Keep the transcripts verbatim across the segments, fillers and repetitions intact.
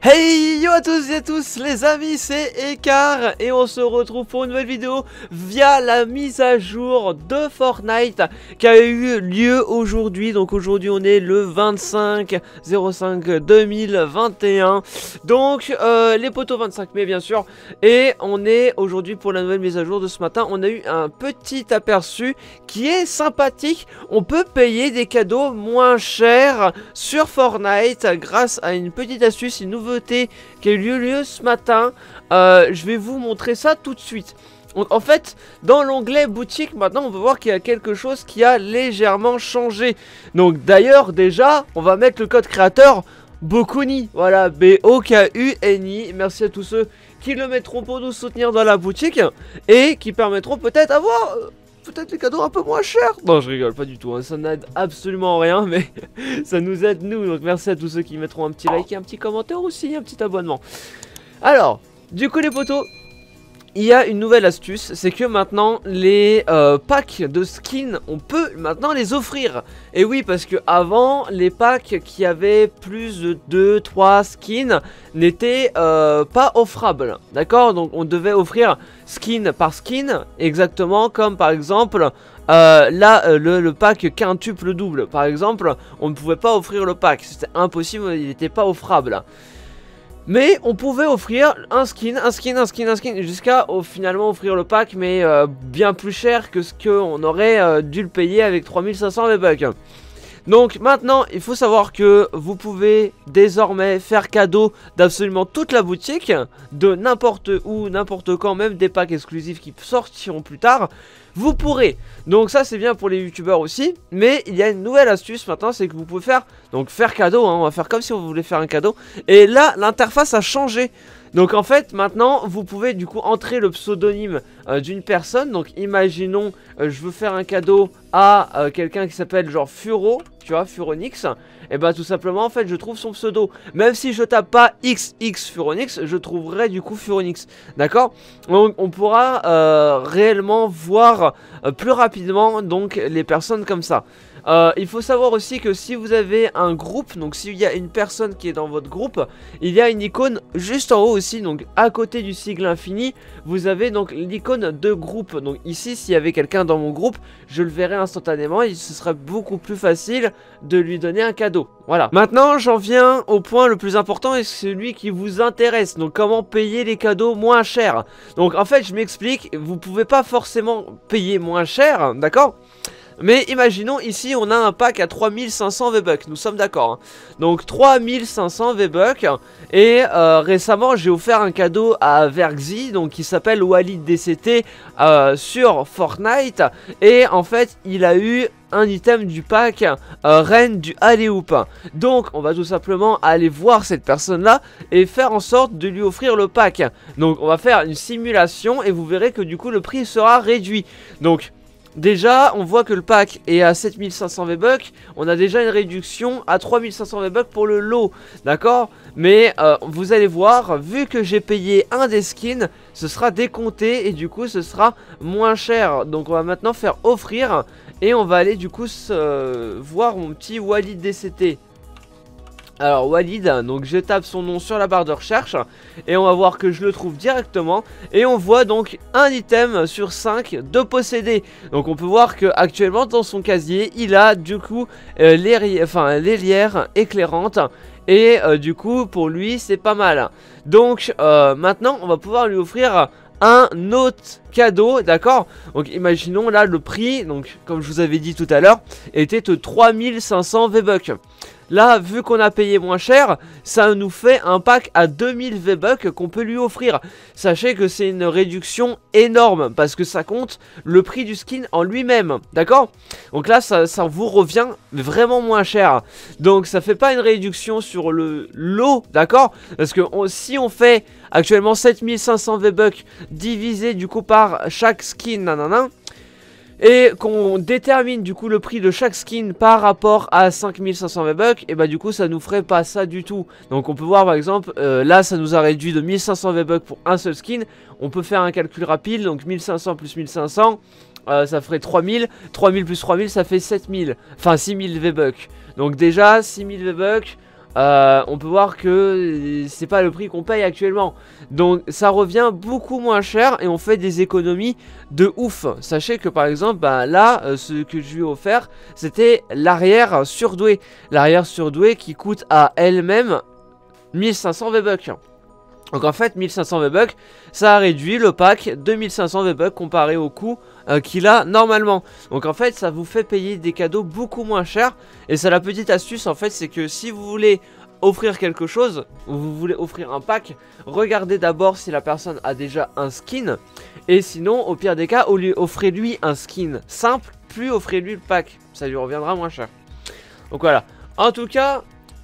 Hey yo à tous et à tous les amis, c'est Écart et on se retrouve pour une nouvelle vidéo via la mise à jour de Fortnite qui a eu lieu aujourd'hui. Donc aujourd'hui on est le vingt-cinq zéro cinq deux mille vingt et un, donc euh, les potos vingt-cinq mai bien sûr. Et on est aujourd'hui pour la nouvelle mise à jour de ce matin. On a eu un petit aperçu qui est sympathique. On peut payer des cadeaux moins chers sur Fortnite grâce à une petite astuce, une nouvelle qui a eu lieu, lieu ce matin. euh, Je vais vous montrer ça tout de suite. Donc en fait dans l'onglet boutique maintenant on peut voir qu'il y a quelque chose qui a légèrement changé. Donc d'ailleurs déjà on va mettre le code créateur Bokuni, voilà, B O K U N I. Merci à tous ceux qui le mettront pour nous soutenir dans la boutique et qui permettront peut-être avoir euh, peut-être les cadeaux un peu moins chers. Non je rigole pas du tout hein. Ça n'aide absolument rien mais ça nous aide nous. Donc merci à tous ceux qui mettront un petit like et un petit commentaire aussi, un petit abonnement. Alors du coup les potos, il y a une nouvelle astuce, c'est que maintenant les euh, packs de skins, on peut maintenant les offrir. Et oui, parce que avant les packs qui avaient plus de deux trois skins n'étaient euh, pas offrables. D'accord, donc on devait offrir skin par skin, exactement comme par exemple euh, là euh, le, le pack quintuple double. Par exemple, on ne pouvait pas offrir le pack, c'était impossible, il n'était pas offrable. Mais on pouvait offrir un skin, un skin, un skin, un skin, jusqu'à oh, finalement offrir le pack, mais euh, bien plus cher que ce qu'on aurait euh, dû le payer avec trois mille cinq cents V-Bucks. Donc maintenant, il faut savoir que vous pouvez désormais faire cadeau d'absolument toute la boutique, de n'importe où, n'importe quand, même des packs exclusifs qui sortiront plus tard, vous pourrez. Donc ça c'est bien pour les youtubeurs aussi, mais il y a une nouvelle astuce maintenant, c'est que vous pouvez faire, donc faire cadeau, hein, on va faire comme si on voulait faire un cadeau. Et là l'interface a changé. Donc en fait maintenant vous pouvez du coup entrer le pseudonyme euh, d'une personne. Donc imaginons euh, je veux faire un cadeau à euh, quelqu'un qui s'appelle genre Furo, tu vois, Furonix. Et bah tout simplement en fait je trouve son pseudo. Même si je tape pas X X Furonix, je trouverai du coup Furonix. D'accord. Donc on pourra euh, réellement voir euh, plus rapidement donc les personnes comme ça. Euh, il faut savoir aussi que si vous avez un groupe, donc s'il y a une personne qui est dans votre groupe, il y a une icône juste en haut aussi, donc à côté du sigle infini, vous avez donc l'icône de groupe. Donc ici, s'il y avait quelqu'un dans mon groupe, je le verrai instantanément et ce sera beaucoup plus facile de lui donner un cadeau. Voilà. Maintenant, j'en viens au point le plus important et celui qui vous intéresse. Donc comment payer les cadeaux moins chers. Donc en fait, je m'explique, vous pouvez pas forcément payer moins cher, d'accord ? Mais imaginons ici on a un pack à trois mille cinq cents V-Bucks, nous sommes d'accord hein. Donc trois mille cinq cents V-Bucks. Et euh, récemment j'ai offert un cadeau à Verxy, donc qui s'appelle Walid D C T euh, sur Fortnite. Et en fait il a eu un item du pack euh, Reine du Alley-Hoop. Donc on va tout simplement aller voir cette personne là et faire en sorte de lui offrir le pack. Donc on va faire une simulation et vous verrez que du coup le prix sera réduit. Donc déjà, on voit que le pack est à sept mille cinq cents V-Bucks. On a déjà une réduction à trois mille cinq cents V-Bucks pour le lot, d'accord. Mais euh, vous allez voir, vu que j'ai payé un des skins, ce sera décompté et du coup, ce sera moins cher. Donc, on va maintenant faire offrir et on va aller du coup euh, voir mon petit Walid D C T. Alors Walid, donc je tape son nom sur la barre de recherche et on va voir que je le trouve directement. Et on voit donc un item sur cinq de possédé. Donc on peut voir que actuellement dans son casier il a du coup euh, les, enfin, les lières éclairantes. Et euh, du coup pour lui c'est pas mal. Donc euh, maintenant on va pouvoir lui offrir un autre cadeau, d'accord. Donc imaginons là le prix, donc comme je vous avais dit tout à l'heure, était de trois mille cinq cents V-Bucks. Là vu qu'on a payé moins cher, ça nous fait un pack à deux mille V-Bucks qu'on peut lui offrir. Sachez que c'est une réduction énorme parce que ça compte le prix du skin en lui-même, d'accord. Donc là ça, ça vous revient vraiment moins cher. Donc ça fait pas une réduction sur le lot, d'accord. Parce que on, si on fait actuellement sept mille cinq cents V-Bucks divisé du coup par chaque skin, nanana, et qu'on détermine du coup le prix de chaque skin par rapport à cinq mille cinq cents V-Bucks, et bah du coup ça nous ferait pas ça du tout. Donc on peut voir par exemple euh, là ça nous a réduit de mille cinq cents V-Bucks pour un seul skin. On peut faire un calcul rapide, donc mille cinq cents plus mille cinq cents euh, ça ferait trois mille, trois mille plus trois mille ça fait sept mille, enfin six mille V-Bucks. Donc déjà six mille V-Bucks euh, on peut voir que c'est pas le prix qu'on paye actuellement. Donc ça revient beaucoup moins cher et on fait des économies de ouf. Sachez que par exemple, bah, là, euh, ce que je lui ai offert, c'était l'arrière surdoué. L'arrière surdoué qui coûte à elle-même mille cinq cents V-Bucks. Donc en fait, mille cinq cents V-Bucks, ça a réduit le pack de mille cinq cents V-Bucks comparé au coût euh, qu'il a normalement. Donc en fait, ça vous fait payer des cadeaux beaucoup moins chers. Et c'est la petite astuce en fait, c'est que si vous voulez offrir quelque chose, ou vous voulez offrir un pack, regardez d'abord si la personne a déjà un skin. Et sinon, au pire des cas, offrez-lui un skin simple, puis offrez-lui le pack. Ça lui reviendra moins cher. Donc voilà. En tout cas,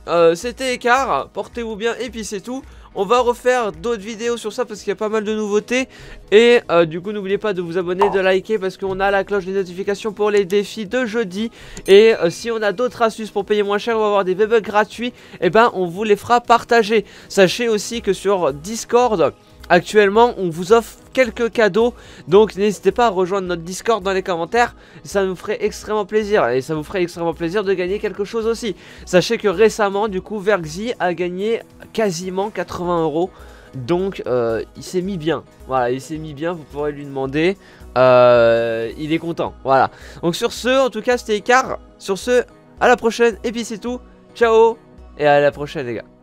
euh, c'était Écart. Portez-vous bien et puis c'est tout. On va refaire d'autres vidéos sur ça parce qu'il y a pas mal de nouveautés. Et euh, du coup n'oubliez pas de vous abonner, de liker parce qu'on a la cloche des notifications pour les défis de jeudi. Et euh, si on a d'autres astuces pour payer moins cher ou avoir des V-Bucks gratuits, et ben on vous les fera partager. Sachez aussi que sur Discord, actuellement on vous offre quelques cadeaux. Donc n'hésitez pas à rejoindre notre Discord dans les commentaires. Ça nous ferait extrêmement plaisir. Et ça vous ferait extrêmement plaisir de gagner quelque chose aussi. Sachez que récemment du coup Verxy a gagné quasiment quatre-vingts euros. Donc euh, il s'est mis bien. Voilà, il s'est mis bien, vous pourrez lui demander. euh, Il est content. Voilà. Donc sur ce, en tout cas c'était Écart. Sur ce, à la prochaine. Et puis c'est tout. Ciao. Et à la prochaine les gars.